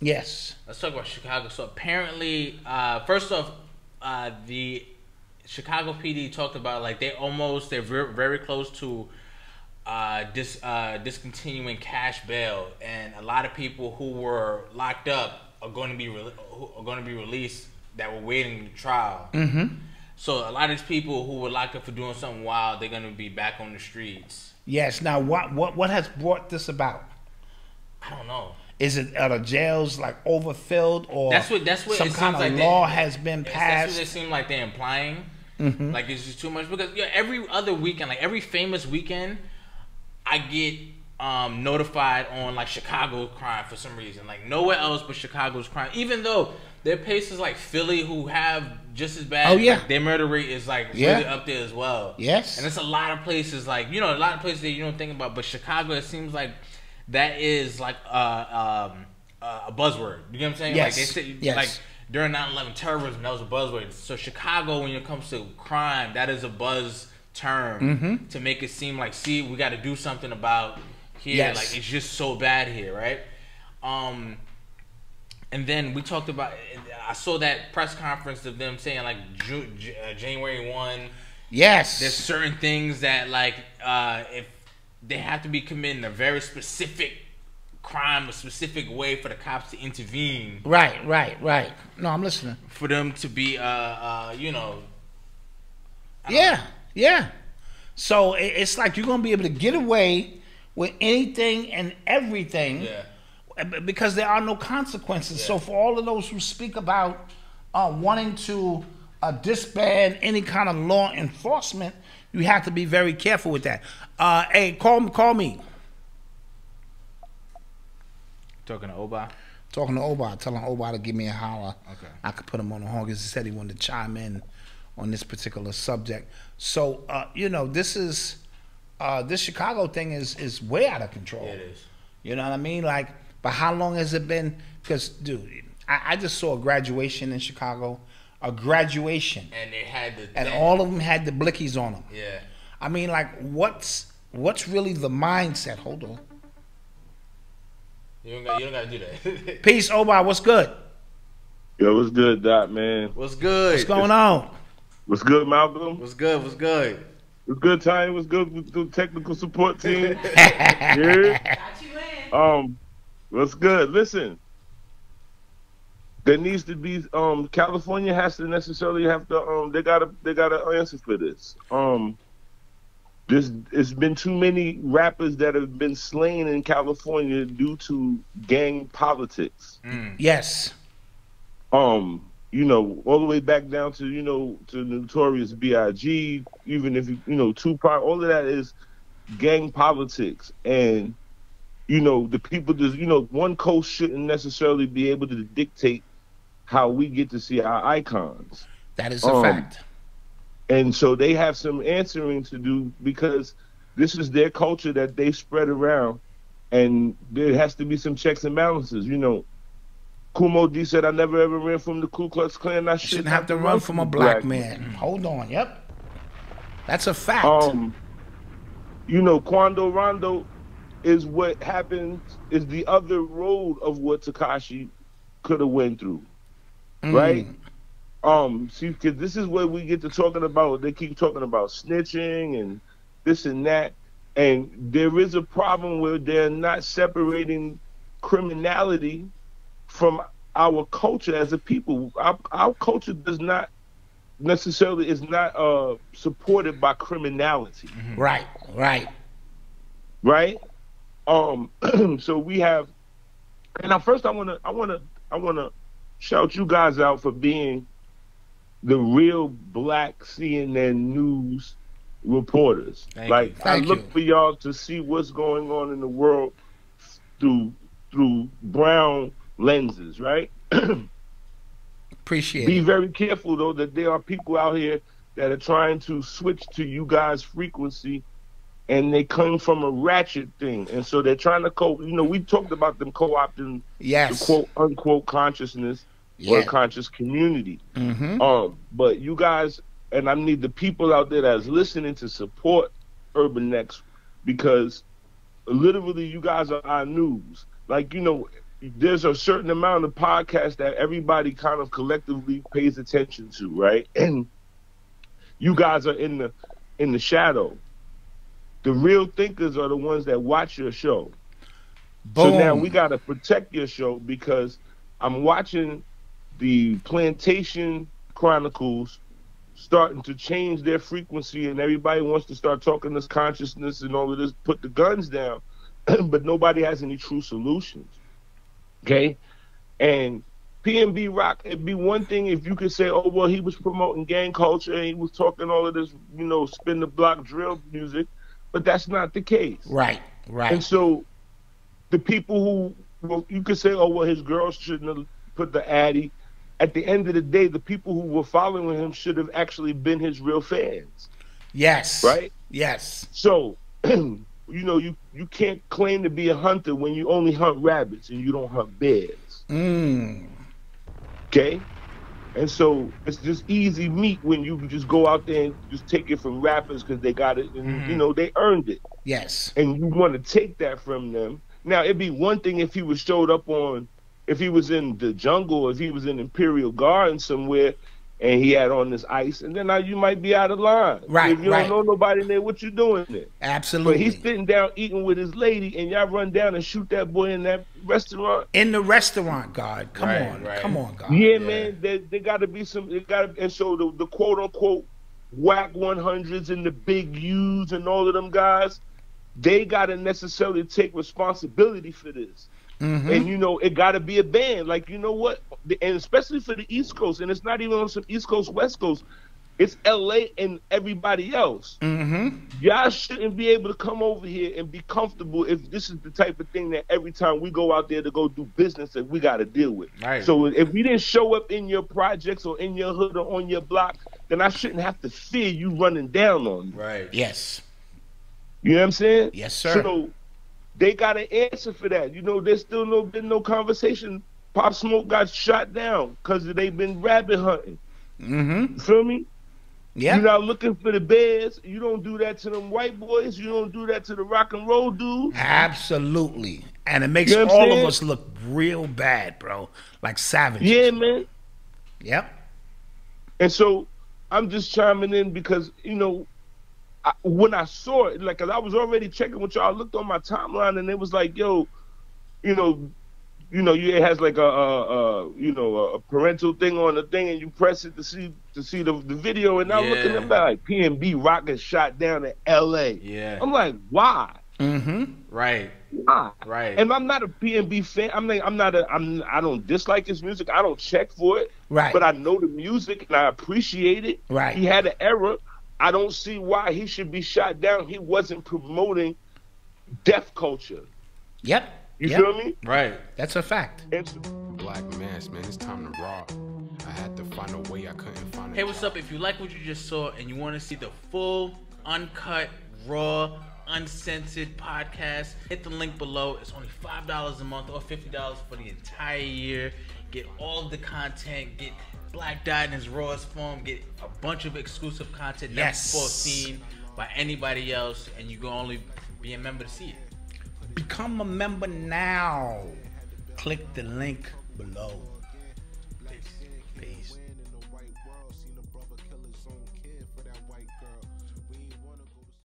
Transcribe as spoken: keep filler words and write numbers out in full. Yes. Let's talk about Chicago. So apparently, uh, first off, uh, the Chicago P D talked about like they almost they're very, very close to uh, dis uh, discontinuing cash bail, and a lot of people who were locked up are going to be re are going to be released that were waiting trial. Mm-hmm. So a lot of these people who were locked up for doing something wild, they're going to be back on the streets. Yes. Now, what what what has brought this about? I don't know. Is it are the jails like overfilled, or that's what that's what some kind of like law they, has been passed? That's what it seems like they're implying. Mm-hmm. Like it's just too much because you know, every other weekend, like every famous weekend, I get um, notified on like Chicago crime for some reason. Like nowhere else but Chicago's crime. Even though there are places like Philly who have just as bad. Oh yeah, like, their murder rate is like yeah. really up there as well. Yes, and it's a lot of places like you know a lot of places that you don't think about, but Chicago it seems like. That is like uh, um, uh, a buzzword. You know what I'm saying? Yes. Like, they said, yes. like during nine eleven terrorism, that was a buzzword. So Chicago, when it comes to crime, that is a buzz term mm-hmm. to make it seem like, see, we got to do something about here. Yes. Like it's just so bad here, right? Um, and then we talked about. I saw that press conference of them saying like June, uh, January first. Yes. There's certain things that like uh, if. They have to be committing a very specific crime, a specific way for the cops to intervene. Right, right, right. No, I'm listening. For them to be, uh, uh, you know. Yeah, know. yeah. So it's like you're going to be able to get away with anything and everything yeah. because there are no consequences. Yeah. So for all of those who speak about uh, wanting to uh, disband any kind of law enforcement, you have to be very careful with that. Uh, hey, call, call me. Talking to Oba? Talking to Oba. Telling Oba to give me a holler. Okay. I could put him on the horn because he said he wanted to chime in on this particular subject. So, uh, you know, this is, uh, this Chicago thing is, is way out of control. Yeah, it is. You know what I mean? Like, but how long has it been? Because, dude, I, I just saw a graduation in Chicago. A graduation, and they had the and all of them had the blickies on them. Yeah, I mean, like, what's what's really the mindset? Hold on, you don't got you don't gotta do that. Peace, Oba. What's good? Yo, what's good, Doc? Man, what's good? What's going on? What's good, Malcolm? What's good? What's good? What's good, Tiny? What's good with the technical support team? Yeah. Got you in. Um, what's good? Listen. There needs to be um, California has to necessarily have to um, they gotta they gotta answer for this. Um, there's it's been too many rappers that have been slain in California due to gang politics. Mm. Yes. Um, you know, all the way back down to you know to Notorious B I G, even if you know Tupac, all of that is gang politics and. You know the people. Does you know one coast shouldn't necessarily be able to dictate how we get to see our icons. That is a um, fact. And so they have some answering to do because this is their culture that they spread around, and there has to be some checks and balances. You know, Kumo D said, "I never ever ran from the Ku Klux Klan. I shouldn't, shouldn't have, have to run from, from a black, black man." man. Hold on. Yep, that's a fact. Um, you know, Kwando Rondo. Is what happened is the other road of what Tekashi could have went through, mm. right? Um, see, because this is where we get to talking about. They keep talking about snitching and this and that, and there is a problem where they're not separating criminality from our culture as a people. Our, our culture does not necessarily is not uh, supported by criminality. Mm-hmm. Right. Right. Right. Um, so we have, and now first I wanna, I wanna, I wanna shout you guys out for being the real black C N N news reporters. Thank like I look you. for y'all to see what's going on in the world through through brown lenses, right? Appreciate. Be it. very careful though that there are people out here that are trying to switch to you guys' frequency. And they come from a ratchet thing, and so they're trying to co. You know, we talked about them co-opting, yes, the quote unquote consciousness yeah. or conscious community. Mm-hmm. Um, but you guys, and I need the people out there that's listening to support Urban Next because literally, you guys are our news. Like you know, there's a certain amount of podcasts that everybody kind of collectively pays attention to, right? And you guys are in the in the shadow. The real thinkers are the ones that watch your show. Boom. So now we got to protect your show, because I'm watching the Plantation Chronicles starting to change their frequency, and everybody wants to start talking this consciousness and all of this, put the guns down, but nobody has any true solutions. Okay? And PnB Rock, it'd be one thing if you could say, oh, well, he was promoting gang culture and he was talking all of this, you know, spin the block drill music, but that's not the case. Right, right. And so the people who, well, you could say, oh, well, his girls shouldn't have put the addy. At the end of the day, the people who were following him should have actually been his real fans. Yes. Right? Yes. So, you know, you, you can't claim to be a hunter when you only hunt rabbits and you don't hunt bears. Mm. Okay? And so it's just easy meat when you can just go out there and just take it from rappers because they got it and, mm. you know, they earned it. Yes. And you want to take that from them. Now, it'd be one thing if he was showed up on, if he was in the jungle, if he was in Imperial Garden somewhere and he had on this ice, and then now you might be out of line. Right, if you right. don't know nobody in there, what you doing there? Absolutely. But he's sitting down eating with his lady, and y'all run down and shoot that boy in that restaurant. In the restaurant, God. Come right, on. Right. Come on, God. Yeah, yeah. man. There, there got to be some. It got And so the, the quote-unquote Wack one hundreds and the Big U's and all of them guys, they got to necessarily take responsibility for this. Mm-hmm. And, you know, it got to be a band. Like, you know what? And especially for the East Coast. And it's not even on some East Coast, West Coast. It's L A and everybody else. Mm-hmm. Y'all shouldn't be able to come over here and be comfortable if this is the type of thing that every time we go out there to go do business that we got to deal with. Right. So if we didn't show up in your projects or in your hood or on your block, then I shouldn't have to fear you running down on me. Right. Yes. You know what I'm saying? Yes, sir. So, they got an answer for that. You know, there's still no been no conversation. Pop Smoke got shot down because they've been rabbit hunting. Mm-hmm. You feel me? Yeah. You're not looking for the bears. You don't do that to them white boys. You don't do that to the rock and roll dudes. Absolutely. And it makes you know all saying? of us look real bad, bro. Like savages. Yeah, man. Yep. And so I'm just chiming in because, you know, I, when I saw it, like, cause I was already checking with y'all. I looked on my timeline, and it was like, "Yo, you know, you know, you, it has like a, a, a, you know, a parental thing on the thing, and you press it to see to see the, the video." And I'm yeah. looking at like PnB Rock is shot down in L A Yeah, I'm like, why? Mm-hmm. Right. Why? Right. And I'm not a PnB fan. I'm like, I'm not a. I'm. I don't dislike his music. I don't check for it. Right. But I know the music, and I appreciate it. Right. He had an error. I don't see why he should be shot down. He wasn't promoting death culture. Yep. You yep. feel me? Right. That's a fact. It's Black mass, man. It's time to rock. I had to find a way. I couldn't find it. Hey, what's up? If you like what you just saw and you want to see the full, uncut, raw, uncensored podcast, hit the link below. It's only five dollars a month or fifty dollars for the entire year. Get all of the content. Get Black Dot in his rawest form. Get a bunch of exclusive content yes. never before seen by anybody else, and you can only be a member to see it. Become a member now. Click the link below.